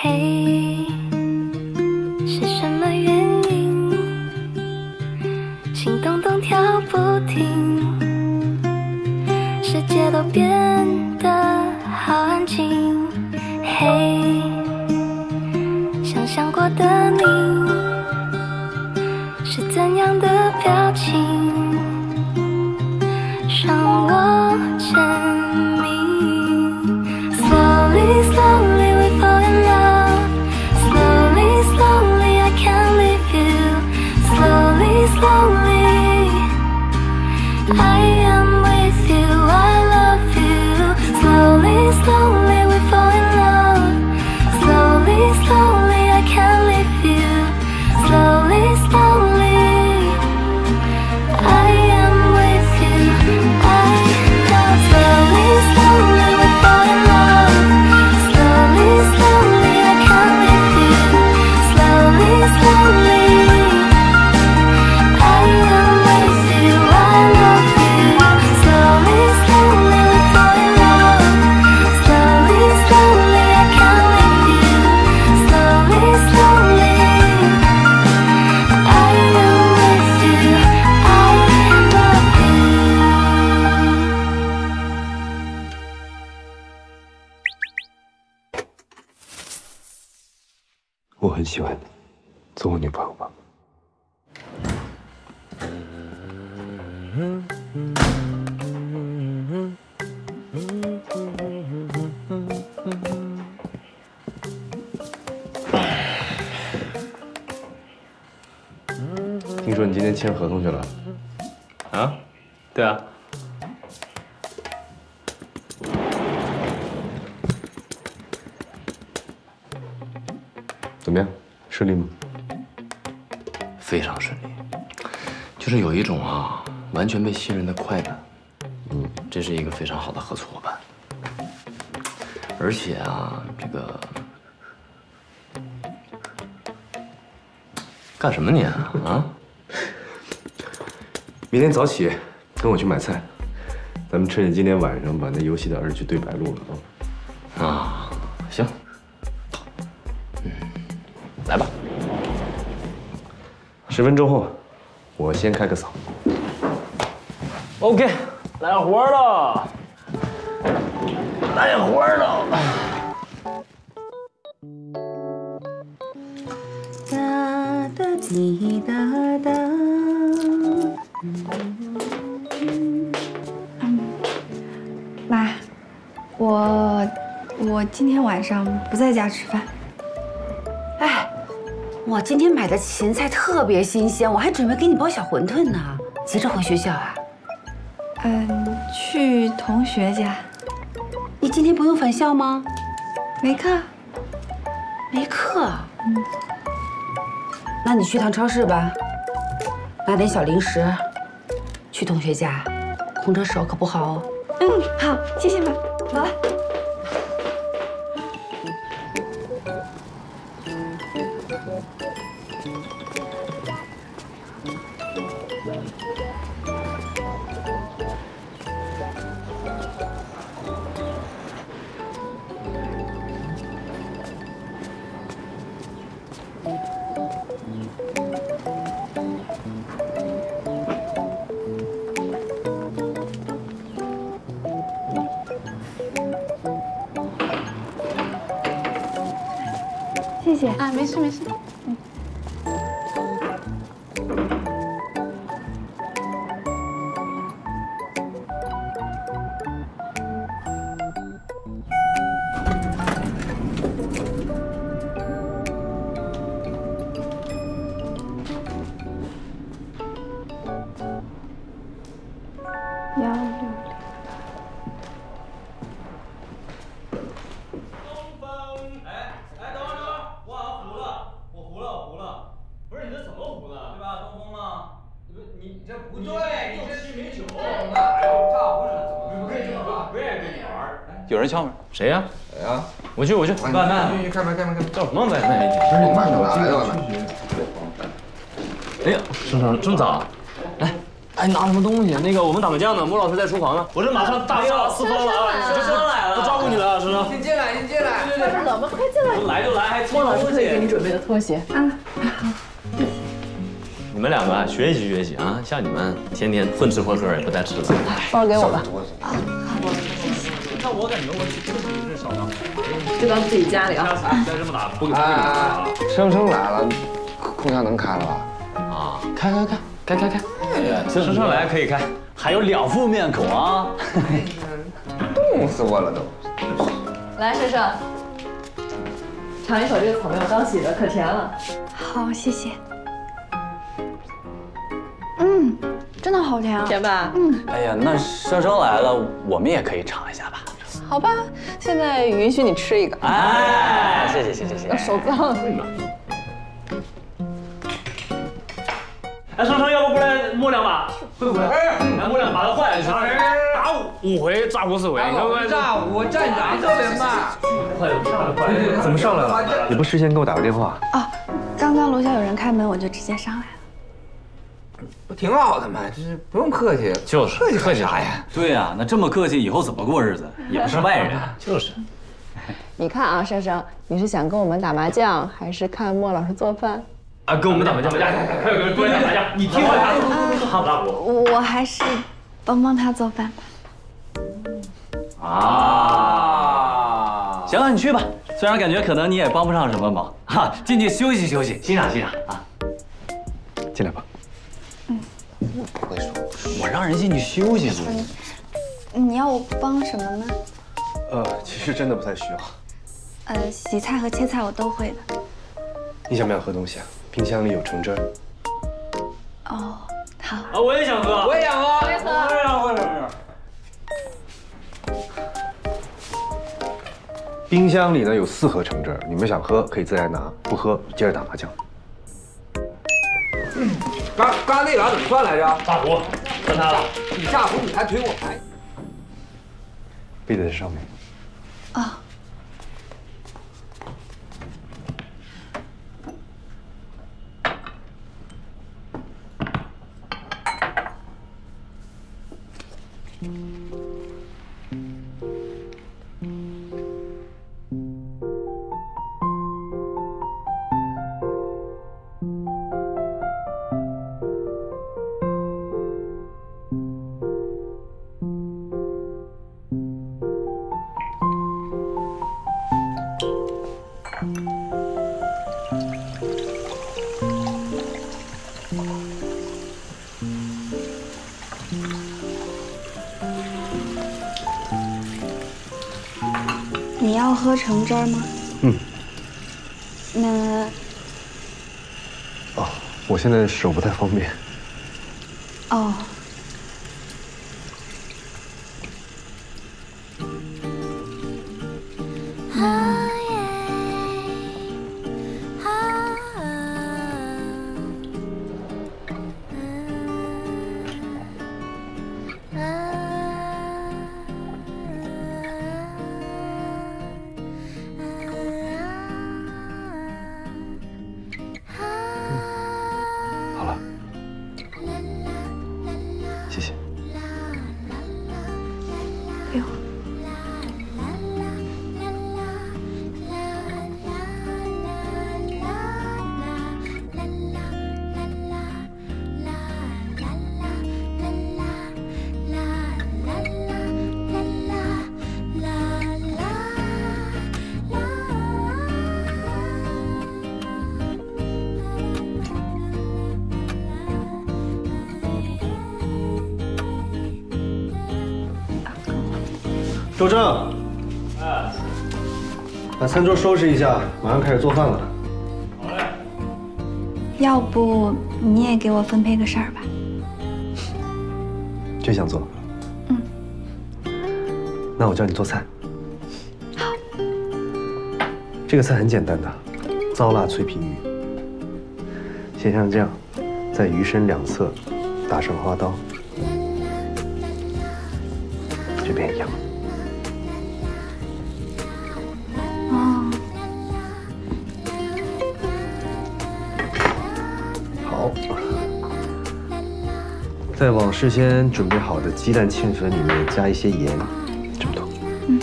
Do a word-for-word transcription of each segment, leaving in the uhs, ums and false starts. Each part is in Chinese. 黑，是什么原因？心咚咚跳不停，世界都变得好安静。嘿，想象过的你是怎样的表情，让我沉迷。Slowly, slowly。 我很喜欢你，做我女朋友吧。听说你今天签合同去了？啊？对啊。怎么样，顺利吗？非常顺利，就是有一种啊，完全被信任的快感。嗯，这是一个非常好的合作伙伴，而且啊，这个干什么你啊？啊？明天早起跟我去买菜，咱们趁着今天晚上把那游戏的二局对白录了啊！啊，行。 来吧，十分钟后，我先开个嗓。OK， 来活了，来活了。哒哒滴哒哒。妈，我我今天晚上不在家吃饭。 我今天买的芹菜特别新鲜，我还准备给你包小馄饨呢。急着回学校啊？嗯，去同学家。你今天不用返校吗？没课。没课？嗯。那你去趟超市吧，拿点小零食。去同学家，空着手可不好哦。嗯，好，谢谢妈，走了。 谢谢啊，没事没事。嗯。幺六六。哎哎，等会儿。 你这不对，你这是米酒，哎呦，大胡子，你不可以这么玩，不愿意跟你玩。有人敲门，谁呀？谁呀？我去，我去。外卖，去去开门，开门，开门。叫什么外卖？不是你外卖来了吗？哎呀，生生这么早？来，哎，拿什么东西？那个我们打麻将呢，莫老师在厨房呢。我这马上大杀四方了啊！生生来了，不招呼你了，生生。你进来，你进来。外边冷吗？快进来！我来就来，还脱了拖鞋。给你准备的拖鞋啊。你们两个啊，学习学习啊，像你们天天混吃混喝也不带吃的。包给我吧。啊，你看我感觉我确实是少了。就当自己家里啊。再这么打，不给不给打了。生生来了，空调能开了吧？啊，开开开开开开。生生来可以开，还有两副面孔啊。 冻死我了都！来，生生，尝一口这个草莓，我刚洗的，可甜了。好，谢谢。嗯，真的好甜啊！甜吧？嗯。哎呀，那生生来了，我们也可以尝一下吧？好吧，现在允许你吃一个。哎，谢谢谢谢谢谢。手脏。哎，生生，要不过来摸两把？会不会？哎，摸两把都坏了。 五回炸五四回，炸我炸哪都得骂。快点，快点！怎么上来了？你不事先给我打个电话啊？刚刚楼下有人开门，我就直接上来了。不挺好的嘛，就是不用客气，就是客气客气啥呀？对呀，那这么客气，以后怎么过日子？也不是外人，就是。你看啊，珊珊，你是想跟我们打麻将，还是看莫老师做饭？啊，跟我们打麻将，麻将，快点过来打麻将！你听我的，他不打我，我还是帮帮他做饭吧。 啊，行了，你去吧。虽然感觉可能你也帮不上什么忙，哈，进去休息休息，欣赏欣赏啊。进来吧。嗯，我不会说，我让人进去休息休息。你要我帮什么呢？呃，其实真的不太需要。呃，洗菜和切菜我都会的。你想不想喝东西啊？冰箱里有橙汁。哦，好。啊，我也想喝，我也想喝，我也喝，我也想喝橙汁。 冰箱里呢有四盒橙汁，你们想喝可以自然拿，不喝接着打麻将。刚刚那把怎么算来着？炸胡，算他了。你炸胡，你还推我牌？背在这上面。啊。你要喝橙汁吗？嗯。那……哦，我现在手不太方便。哦。周正，哎，把餐桌收拾一下，马上开始做饭了。好嘞。要不你也给我分配个事儿吧？真想做？嗯。那我教你做菜。好。这个菜很简单的，糟辣脆皮鱼。先像这样，在鱼身两侧打上花刀，这边一样。 再往事先准备好的鸡蛋芡粉里面加一些盐，这么多。嗯。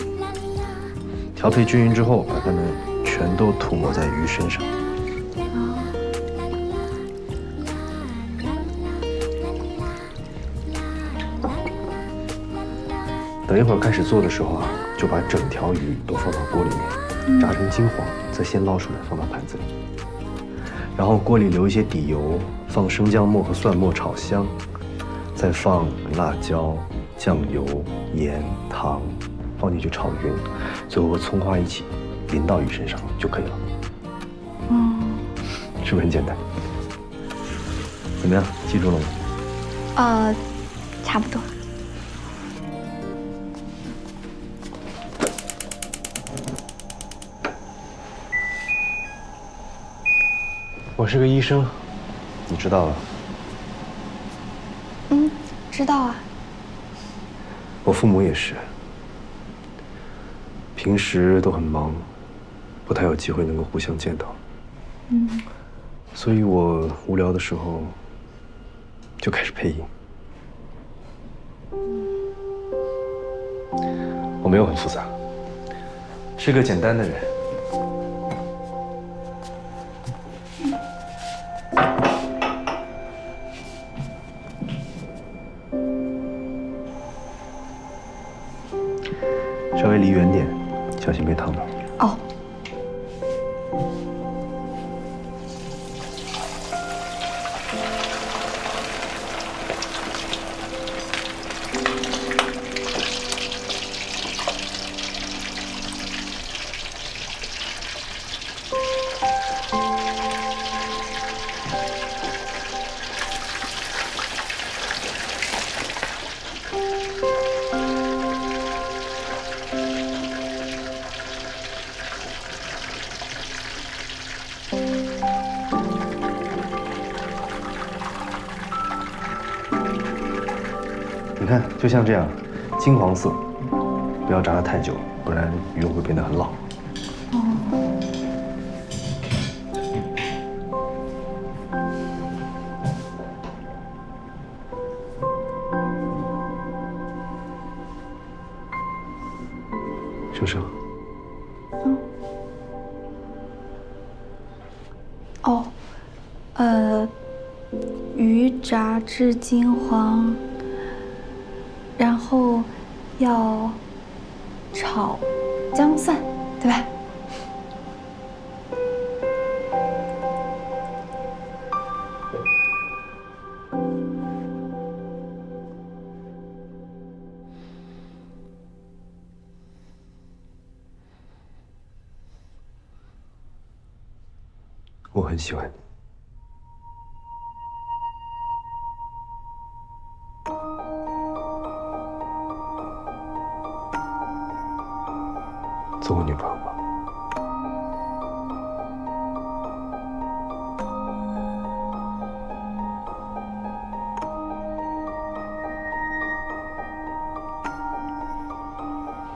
调配均匀之后，把它们全都涂抹在鱼身上。 等一会儿开始做的时候啊，就把整条鱼都放到锅里面，炸成金黄，再先捞出来放到盘子里。然后锅里留一些底油，放生姜末和蒜末炒香，再放辣椒、酱油、盐、糖，放进去炒匀，最后和葱花一起淋到鱼身上就可以了。嗯，是不是很简单？怎么样，记住了吗？呃，差不多。 我是个医生，你知道了？嗯，知道啊。我父母也是，平时都很忙，不太有机会能够互相见到。嗯。所以我无聊的时候就开始配音。我没有很复杂，是个简单的人。 稍微离远点，小心别烫到。哦。你看，就像这样，金黄色，不要炸得太久，不然鱼肉会变得很老。哦。生生。嗯。哦，呃，鱼炸至金黄。 然后要炒姜蒜，对吧？我很喜欢你。 做我女朋友吧。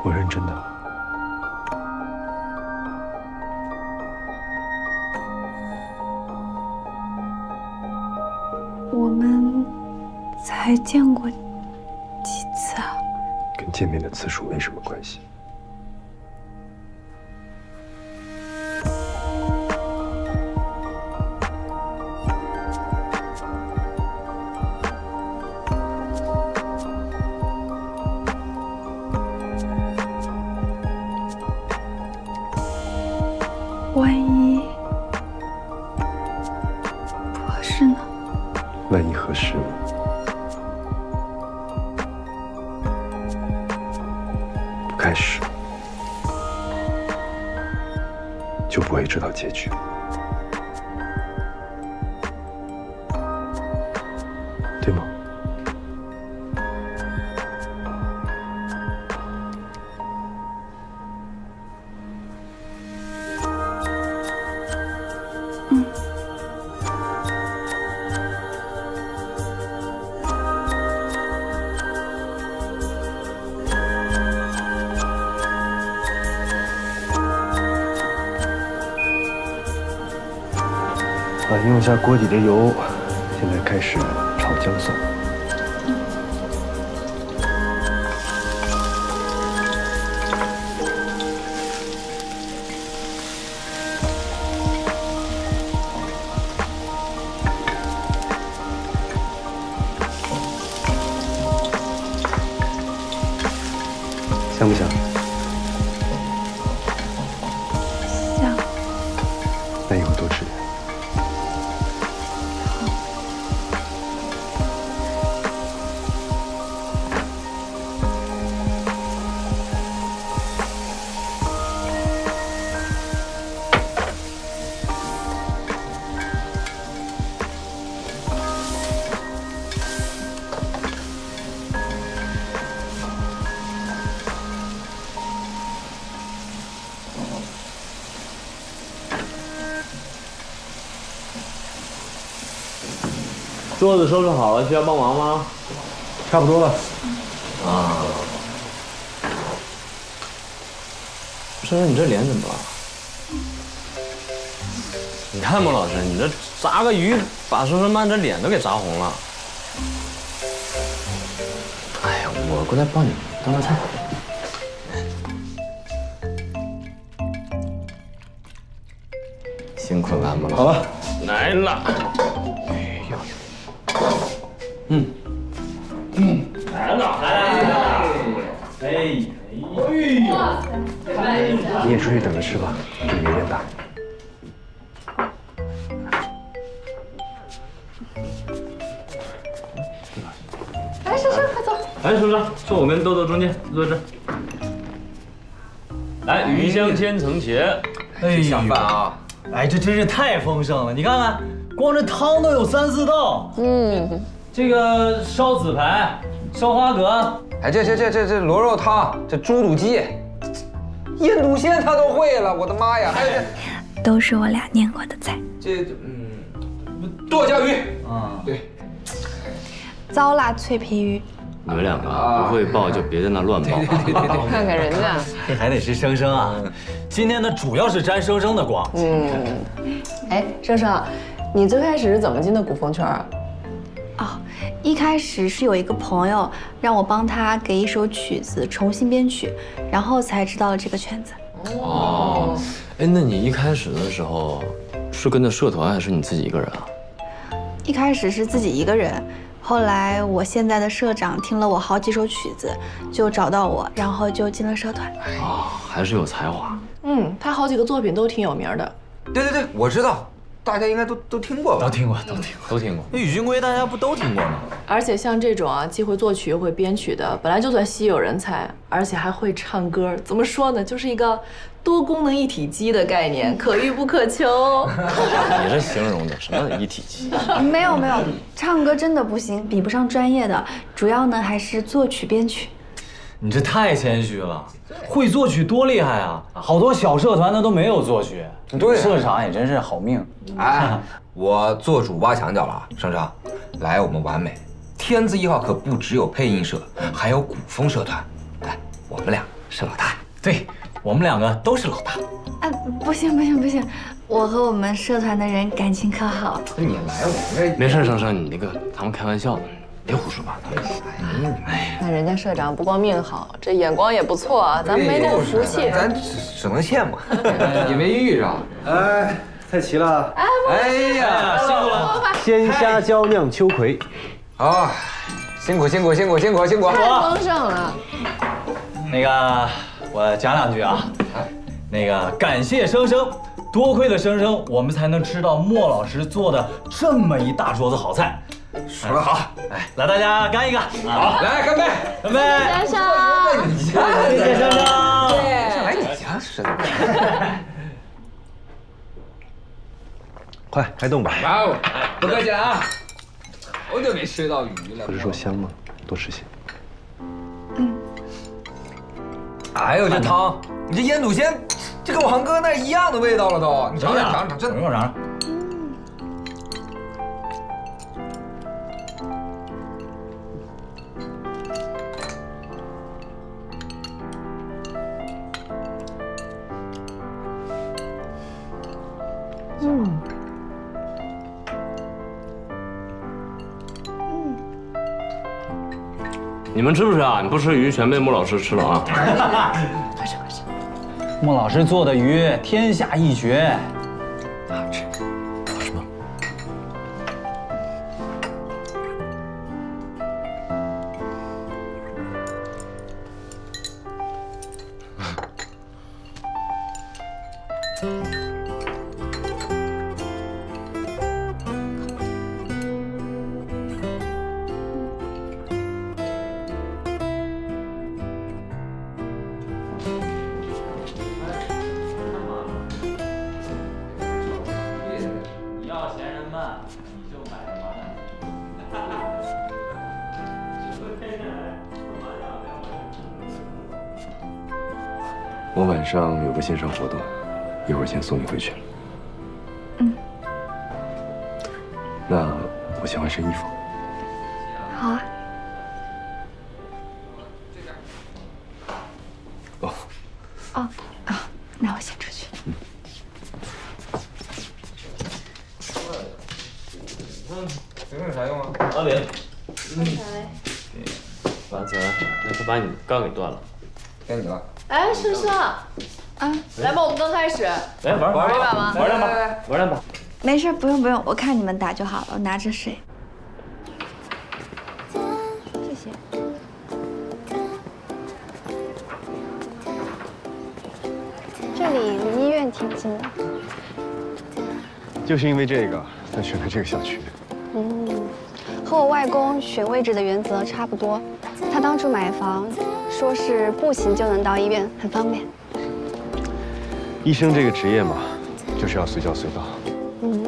我认真的。我们才见过几次啊？跟见面的次数没什么关系。 万一不合适呢？万一合适，不开始就不会知道结局，对吗？啊，用下锅底的油，现在开始炒姜蒜。香不香？香。那以后多吃点。好。桌子收拾好了，需要帮忙吗？差不多了。啊，珊珊，你这脸怎么了？你看孟老师，你这砸个鱼，把孙孙曼这脸都给砸红了。哎呀，我过来帮你当个菜。 辛苦了，孟老师。好了，来了。哎呦，嗯，嗯，来了，来了，哎，哎呦，哎呦，你也出去等着吃吧，你没点大。来，珊珊，快走。来，珊珊，坐我跟豆豆中间，坐这。来，鱼香千层茄。哎，下饭啊。 哎，这真是太丰盛了！你看看，光这汤都有三四道。嗯，这个烧紫排、烧花蛤，哎，这这这这这螺肉汤，这猪肚鸡、腌笃鲜，他都会了。我的妈呀！还有这，都是我俩念过的菜。这嗯，剁椒鱼啊，对，糟辣脆皮鱼。你们两个不会报就别在那乱报。看看人家，这还得是生生啊。 今天呢，主要是沾生生的光。嗯，哎，生生，你最开始是怎么进的古风圈啊？哦，一开始是有一个朋友让我帮他给一首曲子重新编曲，然后才知道了这个圈子。哦，哎，那你一开始的时候是跟着社团还是你自己一个人啊？一开始是自己一个人，后来我现在的社长听了我好几首曲子，就找到我，然后就进了社团。哦，还是有才华。 嗯，他好几个作品都挺有名的。对对对，我知道，大家应该都都听过吧？都听过，都听过，都听过。那与君归大家不都听过吗？而且像这种啊，既会作曲又会编曲的，本来就算稀有人才，而且还会唱歌。怎么说呢？就是一个多功能一体机的概念，可遇不可求。你这形容的什么一体机？没有没有，唱歌真的不行，比不上专业的，主要呢还是作曲编曲。 你这太谦虚了，会作曲多厉害啊！好多小社团他都没有作曲，对，社长也真是好命。哎，我做主挖墙脚了，生生，来我们完美天字一号可不只有配音社，还有古风社团。来，我们俩是老大，对我们两个都是老大。哎，不行不行不行，我和我们社团的人感情可好。你来我这没事，生生，你那个他们开玩笑的。 别胡说八道！哎，那人家社长不光命好，这眼光也不错啊，咱们没那个福气，咱只能羡慕，也没遇上。哎，菜齐了！哎呀，辛苦了！鲜虾椒酿秋葵，好，辛苦辛苦辛苦辛苦辛苦！太丰盛了。那个，我讲两句啊，那个感谢生生，多亏了生生，我们才能吃到莫老师做的这么一大桌子好菜。 说得好，哎，来大家干一个，好，来干杯，干杯！珊珊，谢谢珊珊，这来你家吃的，快开动吧！哇哦，不客气了啊，好久没吃到鱼了。不是说香吗？多吃些。嗯。哎呦，这汤，你这腌笃鲜，这跟我航哥那一样的味道了都，你尝尝尝尝，真的，我尝尝。 嗯，嗯，你们吃不吃啊？你不吃鱼，全被莫老师吃了啊！快吃快吃！莫老师做的鱼天下一绝，好吃。好吃吗？我晚上有个线上活动，一会儿先送你回去。嗯。那我先换身衣服。好啊。哦。哦哦，那我先出去。嗯。你看有啥用啊？阿玲。刚才。刚才那是把你杠给断了。该你了。 哎，盛盛，啊，来吧，我们刚开始，来玩玩一把吧，玩两把，玩两把。没事，不用不用，我看你们打就好了，我拿着水。谢谢。这里离医院挺近的。就是因为这个才选了这个小区。嗯，和我外公选位置的原则差不多，他当初买房。 说是步行就能到医院，很方便。医生这个职业嘛，就是要随叫随到。嗯，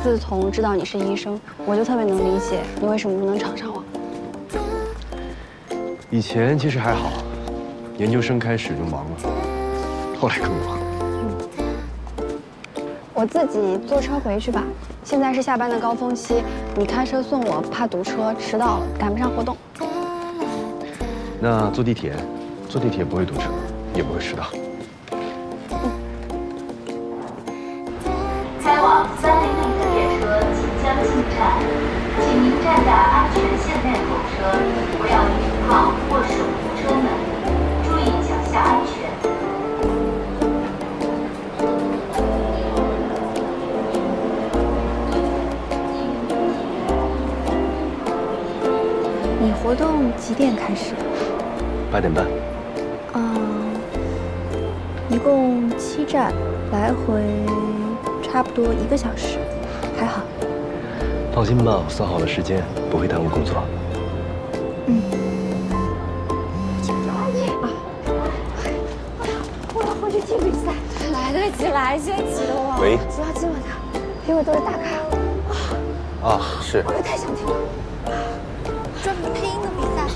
自从知道你是医生，我就特别能理解你为什么不能常上网。以前其实还好，研究生开始就忙了，后来更忙。嗯，我自己坐车回去吧。现在是下班的高峰期，你开车送我，怕堵车迟到了，赶不上活动。 那坐地铁，坐地铁不会堵车，也不会迟到。开往三零零的列车即将进站，请您站在安全线内候车，不要停靠或守护车门，注意脚下安全。 你活动几点开始？八点半。嗯，一共七站，来回差不多一个小时，还好。放心吧，我算好了时间，不会耽误工作。嗯。啊！我要回去踢比赛，来得及，来得及的我。喂。只要今晚的，给我都是大咖。啊，是。我太想听了。 专门配音的比赛，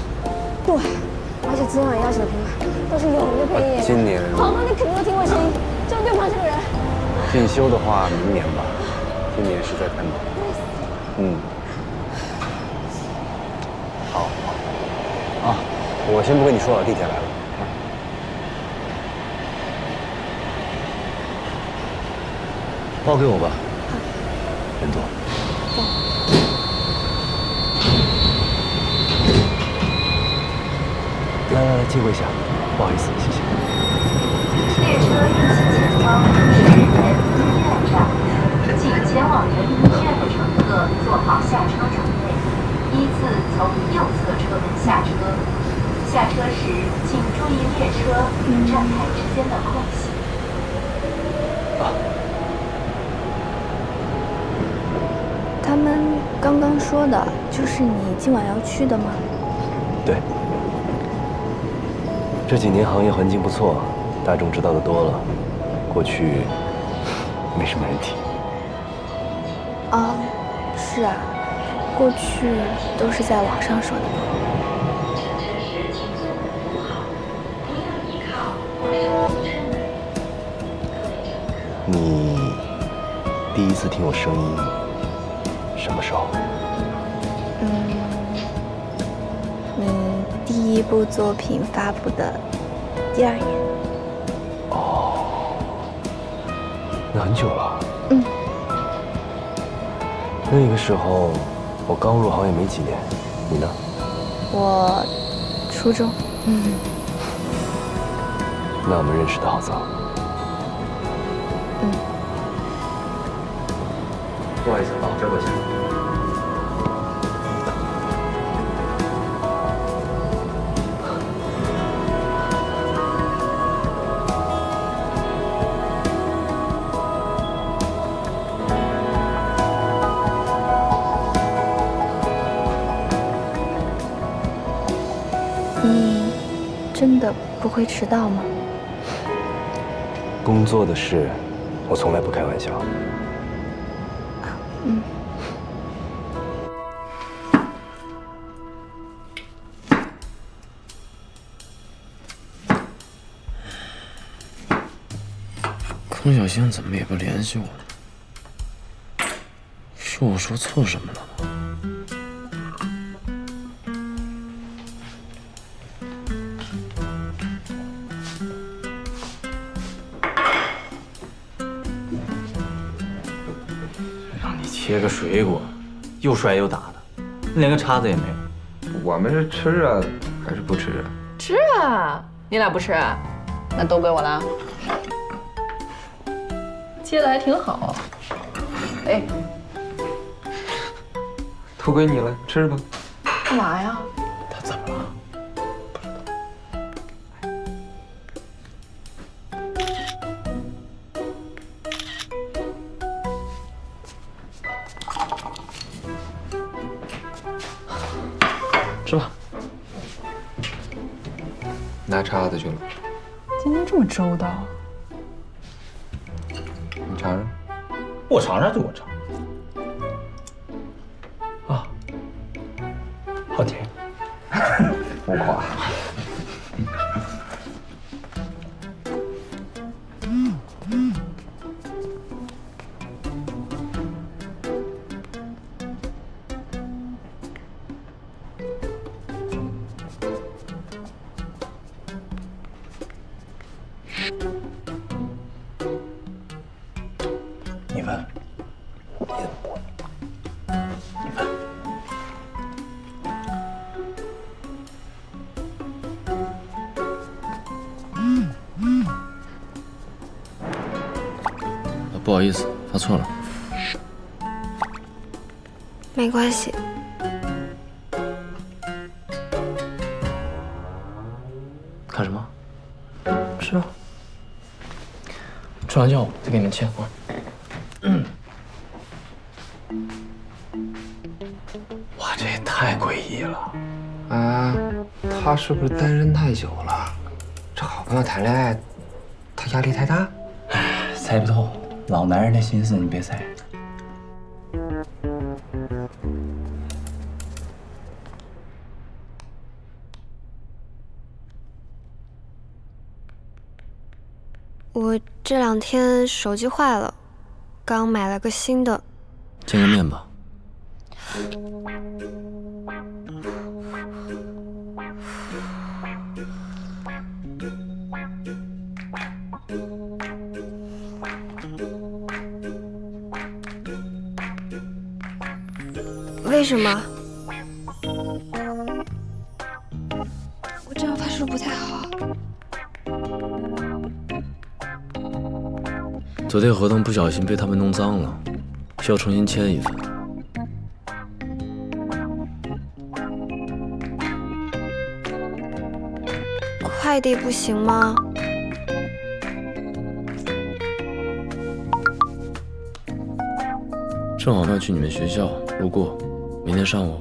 对，而且今晚邀请的评委都是有名的配音演员。今年，好，那你肯定都听过声音，就对不上这个人。进修的话，明年吧，今年实在太忙。嗯，好，啊，我先不跟你说了，地铁来了。 包给我吧，人多。 来来来，借过一下，不好意思，谢谢。列车运行前方是人民医院站，请前往人民医院的乘客做好下车准备，依次从右侧车门下车。下车时，请注意列车与站台之间的空隙。啊！他们刚刚说的就是你今晚要去的吗？对。 这几年行业环境不错，大众知道的多了。过去没什么人提。啊，是啊，过去都是在网上说的。你第一次听我声音什么时候？嗯。 第一部作品发布的第二年。哦，那很久了。嗯。那个时候我刚入行也没几年，你呢？我初中。嗯。那我们认识的好早。嗯。不好意思啊，交过去。 真的不会迟到吗？工作的事，我从来不开玩笑。嗯。孙小仙怎么也不联系我呢？是我说错什么了吗？让你切个水果，又摔又打的，连个叉子也没有。我们是吃啊，还是不吃啊？吃啊！你俩不吃啊？那都归我了。 接的还挺好，哎，都归你了，吃吧。干嘛呀？他怎么了？不知道。吃吧。拿叉子去了。今天这么周到。 尝尝，我尝尝就我尝。啊，好甜！不夸。嗯嗯。不好意思，发错了。没关系。看什么？吃啊。吃完药再给你们切块。嗯。哇，这也太诡异了。啊，他是不是单身太久了？这好朋友谈恋爱，他压力太大？哎，猜不透。 老男人的心思，你别猜。我这两天手机坏了，刚买了个新的。见个面吧。为什么？我这样发誓不太好。昨天合同不小心被他们弄脏了，需要重新签一份。快递不行吗？ 正好要去你们学校，路过，明天上午。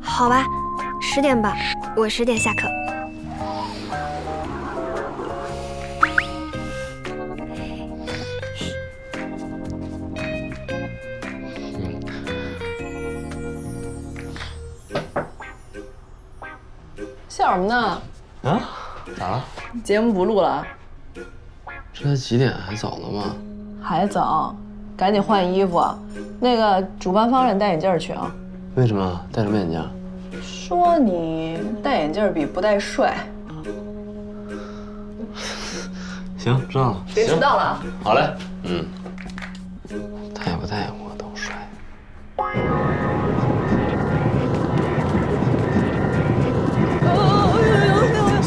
好吧，十点吧，我十点下课。笑什么呢？啊？咋了？节目不录了。 这才几点，还早了吗？还早，赶紧换衣服。那个主办方让你戴眼镜去啊。为什么戴什么眼镜？说你戴眼镜比不戴帅。行，知道了。别迟到了啊。好嘞，嗯。戴不戴我都帅。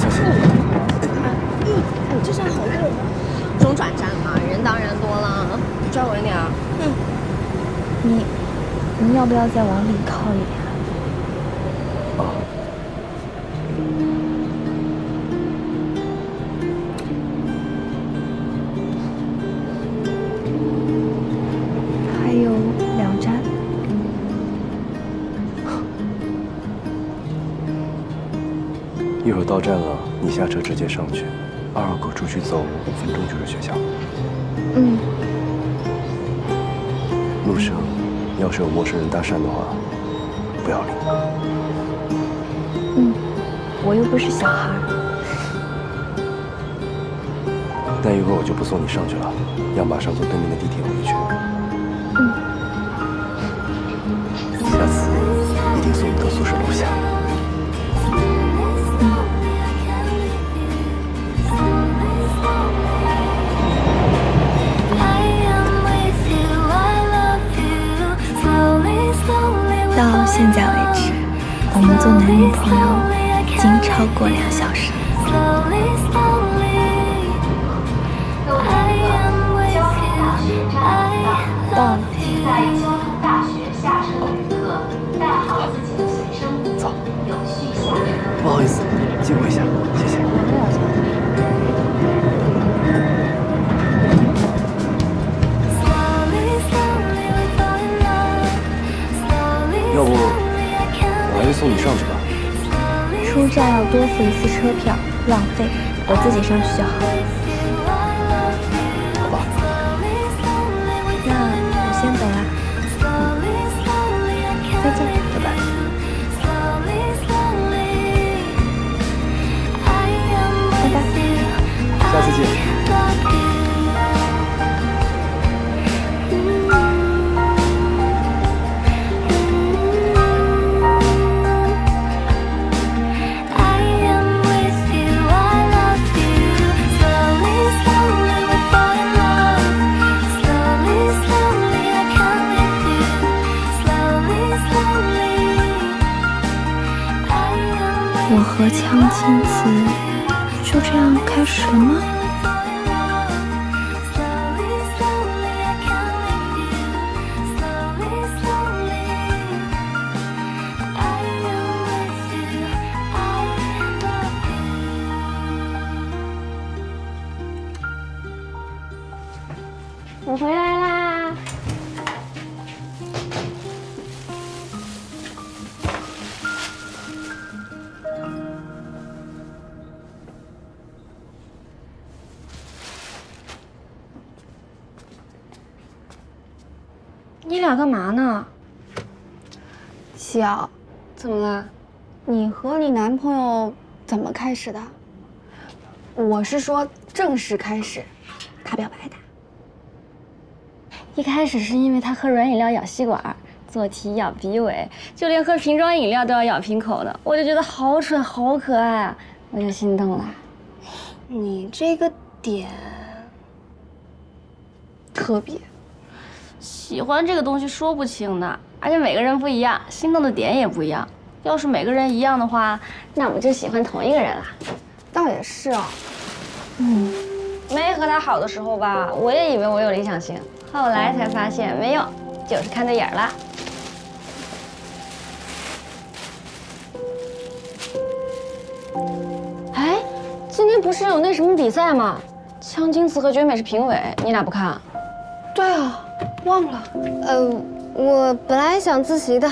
小心！哎，这下好热啊。 中转站嘛，人当然多了，你抓稳点儿。嗯，你，你要不要再往里靠一点？啊。还有两站。一会儿到站了，你下车直接上去。 二号口出去走五分钟就是学校。嗯。路上要是有陌生人搭讪的话，不要理。嗯。我又不是小孩。待一会儿我就不送你上去了，要马上坐对面的地铁回去。嗯。下次一定送你到宿舍楼下。嗯。到现在为止，我们做男女朋友。 已经超过两小时。到了。在交通大学下车的旅客，带好自己的随身物，走，有序下车。不好意思，借我一下，谢谢。要不，我还是送你上去吧。 出站要多付一次车票，浪费。我自己上去就好。好吧。那我先走啦。嗯。再见，拜拜。拜拜。下次见。我和江青子就这样开始了吗？我回来啦！你俩干嘛呢？小，怎么了？你和你男朋友怎么开始的？我是说正式开始，他表白的。一开始是因为他喝软饮料咬吸管，做题咬鼻尾，就连喝瓶装饮料都要咬瓶口的，我就觉得好蠢，好可爱啊，我就心动了。你这个点特别。 喜欢这个东西说不清的，而且每个人不一样，心动的点也不一样。要是每个人一样的话，那我就喜欢同一个人了。倒也是哦，嗯，没和他好的时候吧，我也以为我有理想型，后来才发现没有，就是看对眼了。哎，今天不是有那什么比赛吗？江青子和绝美是评委，你俩不看？对啊。 忘了，呃，我本来想自习的，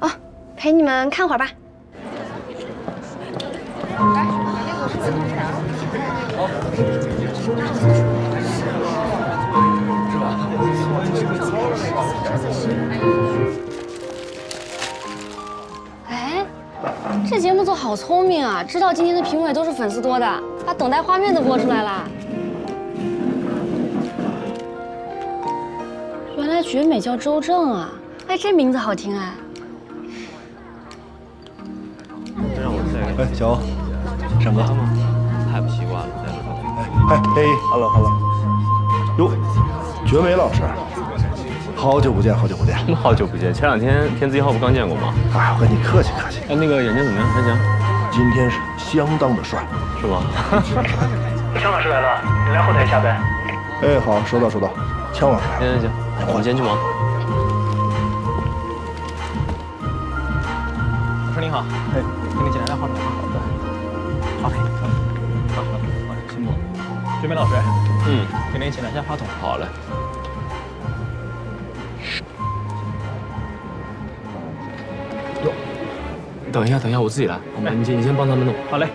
哦，陪你们看会儿吧。来，我是清晨。哎，这节目组好聪明啊，知道今天的评委都是粉丝多的，把等待画面都播出来了。 原来绝美叫周正啊！哎，这名字好听哎。让我再哎，小欧，上课吗？太不习惯了，在这。哎，哎 ，hello hello。哟，绝美老师，好久不见，好久不见。什么好久不见？前两天天字一号不刚见过吗？哎，我跟你客气客气。哎，那个眼睛怎么样？还行。今天是相当的帅，是吗？江老师来了，你来后台下呗。哎，好，收到收到。 枪老师，行行行，我先去忙。老师您好，哎，跟你简单聊会儿。好的，好嘞，好，好，辛苦。绝美老师，嗯，给您简单下话筒。好嘞。哟，等一下，等一下，我自己来。我们，你先，你先帮他们弄。好嘞。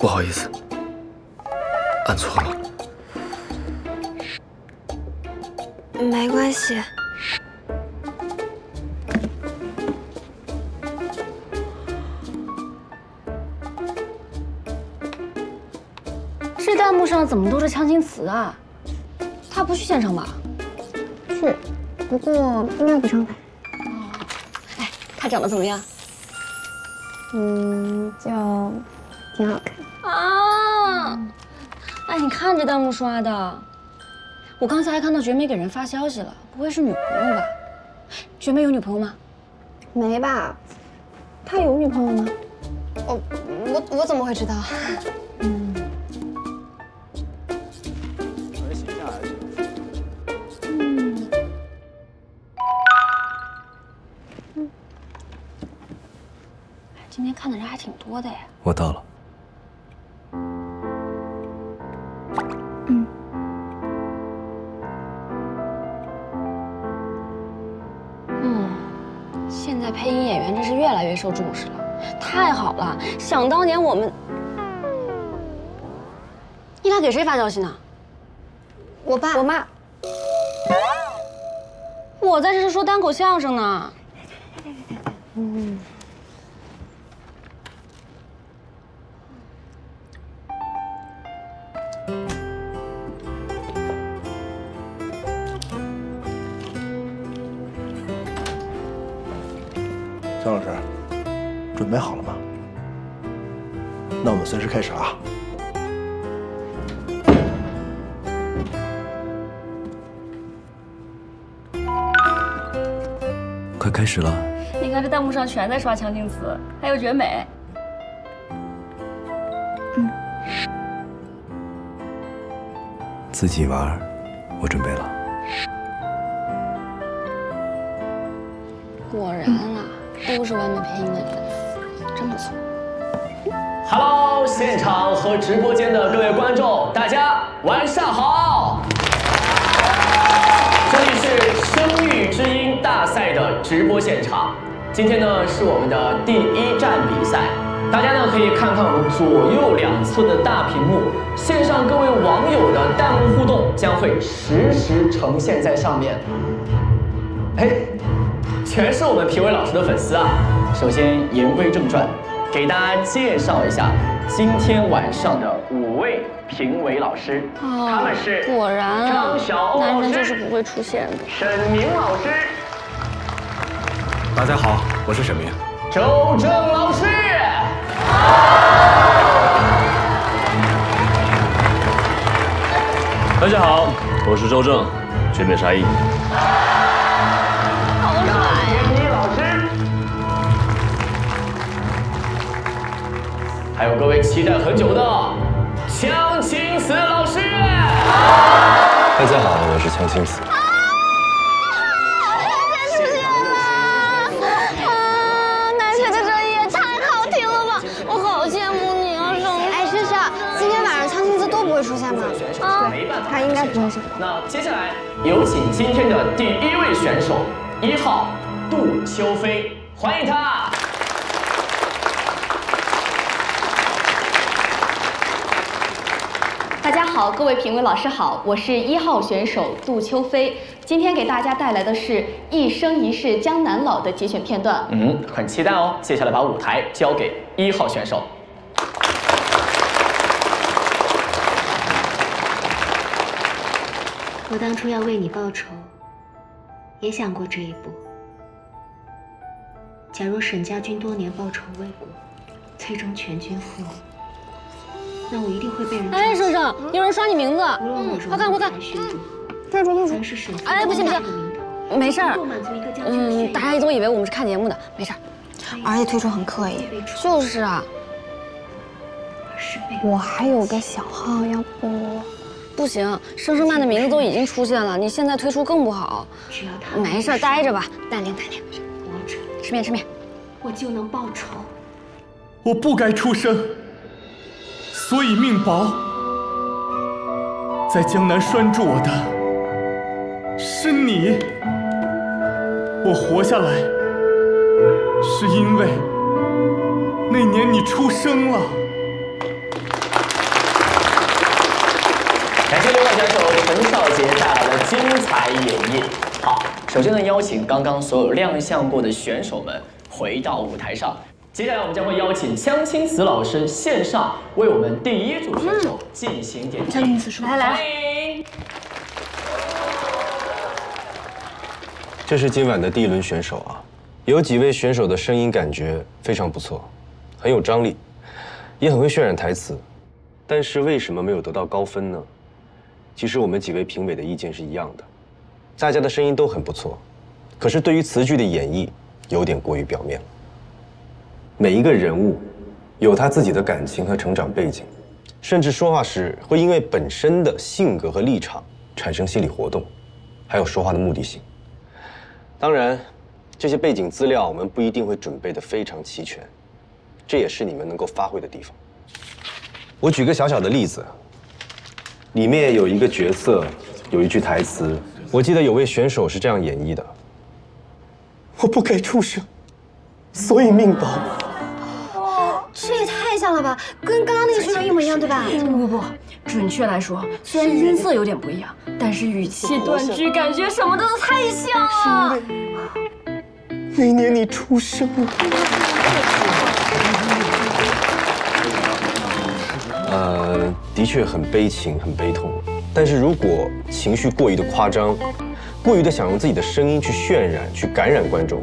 不好意思，按错了。没关系。这弹幕上怎么都是枪青词啊？他不去现场吧？去，不过应该不上台。哦，哎，他长得怎么样？嗯，就挺好看。啊！嗯 哎，你看这弹幕刷的，我刚才还看到绝美给人发消息了，不会是女朋友吧？绝美有女朋友吗？没吧？她有女朋友吗？哦，我我怎么会知道？嗯。还行啊，还行。嗯。嗯。今天看的人还挺多的呀。我到了。 配音演员真是越来越受重视了，太好了！想当年我们，你俩给谁发消息呢？我爸，我妈。我在这是说单口相声呢。嗯。张老师，准备好了吗？那我们随时开始啊！快开始了！你看这弹幕上全在刷强劲词，还有绝美。嗯。自己玩，我准备了。果然啊！嗯 都是完美配音的粉丝，真不错。Hello， 现场和直播间的各位观众，大家晚上好！这里是声域之音大赛的直播现场，今天呢是我们的第一站比赛，大家呢可以看看我们左右两侧的大屏幕，线上各位网友的弹幕互动将会实时呈现在上面。哎。 全是我们评委老师的粉丝啊！首先言归正传，给大家介绍一下今天晚上的五位评委老师，哦、他们是果然啊，男人就是不会出现的。沈明老师，大家好，我是沈明。周正老师，大家好，我是周正，绝美沙溢。 还有各位期待很久的强青词老师，大家好，我是强青词。啊！太出现了！啊！男神的专业太好听了吧！我好羡慕你啊，盛盛。哎，盛盛，今天晚上强青词都不会出现吗？啊，他应该不会出现。那接下来有请今天的第一位选手，一号杜秋飞，欢迎他。 大家好，各位评委老师好，我是一号选手杜秋飞，今天给大家带来的是《一生一世江南老》的节选片段，嗯，很期待哦。接下来把舞台交给一号选手。我当初要为你报仇，也想过这一步。假如沈家军多年报仇未果，最终全军覆没。 那我一定会被人。哎，盛盛，有人刷你名字，快看快看！快说快说！哎，不行不行，没事儿。嗯，大家一总以为我们是看节目的，没事儿。而且退出很刻意。就是啊。我还有个小号，要不？不行，盛盛曼的名字都已经出现了，你现在退出更不好。没事，待着吧，淡定淡定。吃面吃面。我就能报仇。我不该出生。 所以命薄，在江南拴住我的是你。我活下来，是因为那年你出生了。感谢六号选手陈少杰带来的精彩演绎。好，首先呢，邀请刚刚所有亮相过的选手们回到舞台上。接下来，我们将会邀请江青慈老师线上为我们第一组选手进行点评。江青慈说：“来来，欢迎。”这是今晚的第一轮选手啊，有几位选手的声音感觉非常不错，很有张力，也很会渲染台词。 但是为什么没有得到高分呢？其实我们几位评委的意见是一样的，大家的声音都很不错，可是对于词句的演绎有点过于表面了。每一个人物有他自己的感情和成长背景，甚至说话时会因为本身的性格和立场产生心理活动，还有说话的目的性。当然，这些背景资料我们不一定会准备得非常齐全，这也是你们能够发挥的地方。 我举个小小的例子，里面有一个角色，有一句台词，我记得有位选手是这样演绎的：“我不该出生，所以命薄。”哦，这也太像了吧，跟刚刚那个选手一模一样，对吧？不不不，准确来说，虽然音色有点不一样，但是语气、断句、感觉什么的都太像了。那年你出生了。 呃，的确很悲情，很悲痛。但是如果情绪过于的夸张，过于的想用自己的声音去渲染、去感染观众，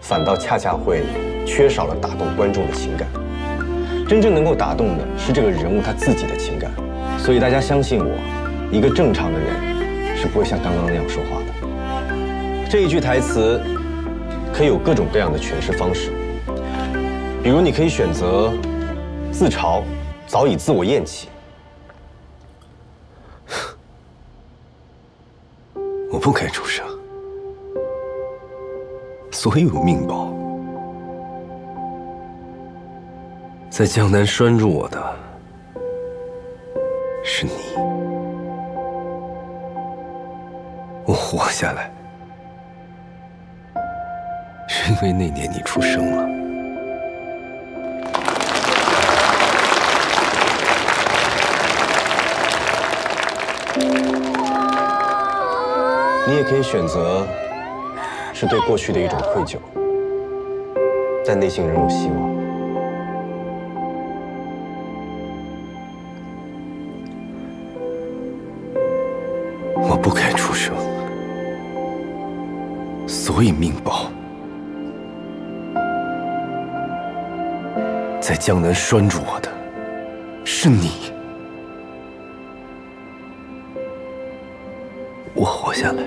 反倒恰恰会缺少了打动观众的情感。真正能够打动的是这个人物他自己的情感。所以大家相信我，一个正常的人是不会像刚刚那样说话的。这一句台词可以有各种各样的诠释方式，比如你可以选择自嘲。 早已自我厌弃。我不该出生，所以我命薄。在江南拴住我的是你。我活下来，是因为那年你出生了。 你也可以选择，是对过去的一种愧疚，但内心仍有希望。我不该出生，所以命薄，在江南拴住我的是你。 我活下来，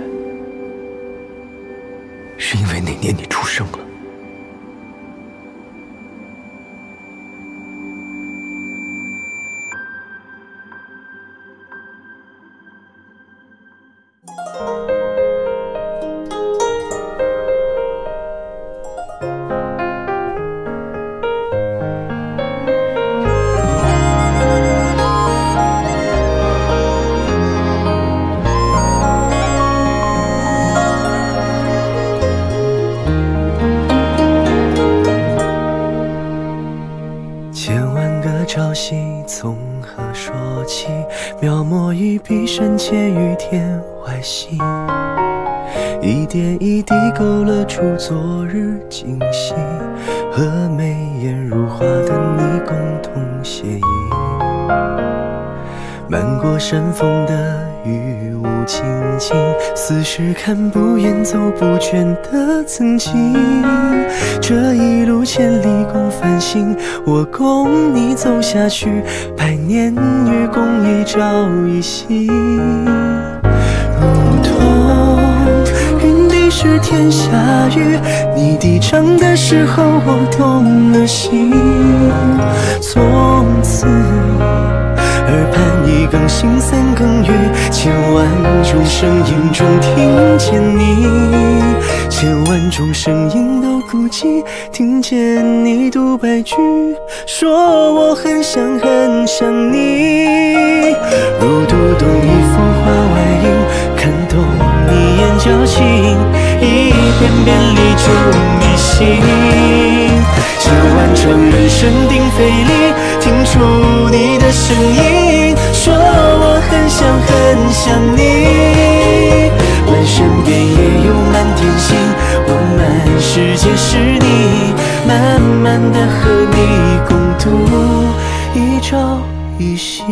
是因为那年你出生了。看不厌走不倦的曾经，这一路千里共繁星，我共你走下去，百年与共一朝一夕。如同云底是天下雨，你低唱的时候我动了心，从此。 耳畔一更新三更雨，千万种声音中听见你，千万种声音都孤寂，听见你独白句，说我很想很想你。如读懂一幅画外音，看懂你眼角轻盈，一遍遍历久弥新。千万场人声鼎沸里，听出你的声音。 说我很想很想想你，满身遍野有满天星，我满世界是你，慢慢的和你共度一朝一夕。